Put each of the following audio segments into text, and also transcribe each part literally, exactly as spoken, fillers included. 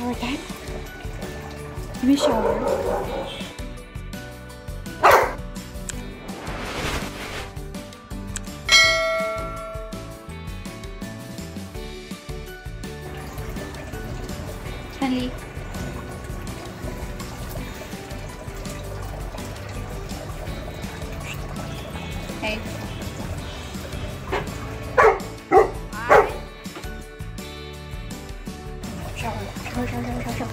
hair again. Give me a shower. Stanley. Hey. Shower, shower, shower, shower, shower.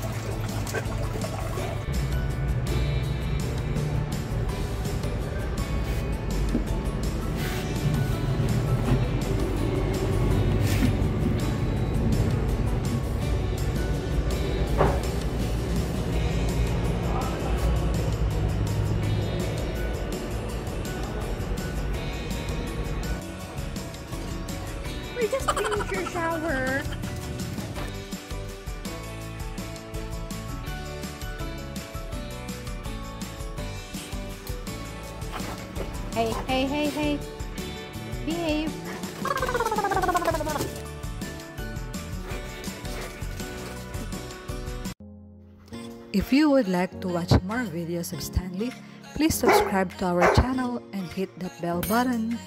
We just finished your shower. Hey, hey, hey, hey. Behave. If you would like to watch more videos of Stanley, please subscribe to our channel and hit that bell button.